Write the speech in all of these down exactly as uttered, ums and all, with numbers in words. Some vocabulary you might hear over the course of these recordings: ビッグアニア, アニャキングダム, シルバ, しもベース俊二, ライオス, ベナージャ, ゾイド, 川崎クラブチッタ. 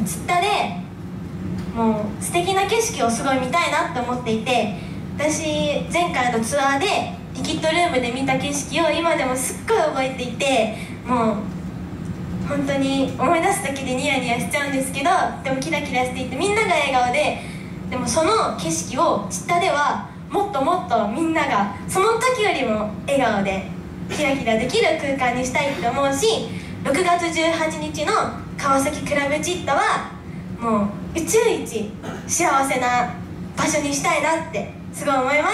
ツッタでもう素敵な景色をすごい見たいなって思っていて、私前回のツアーでリキッドルームで見た景色を今でもすっごい覚えていて、もう本当に思い出すだけでニヤニヤしちゃうんですけど、でもキラキラしていてみんなが笑顔で、でもその景色をツッタではもっともっとみんながその時よりも笑顔でキラキラできる空間にしたいって思うし、ろくがつじゅうはちにちの川崎クラブチッタはもう宇宙一幸せな場所にしたいなってすごい思いま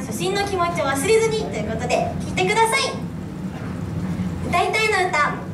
す。初心の気持ちを忘れずにということで聴いてください。歌いたいの歌。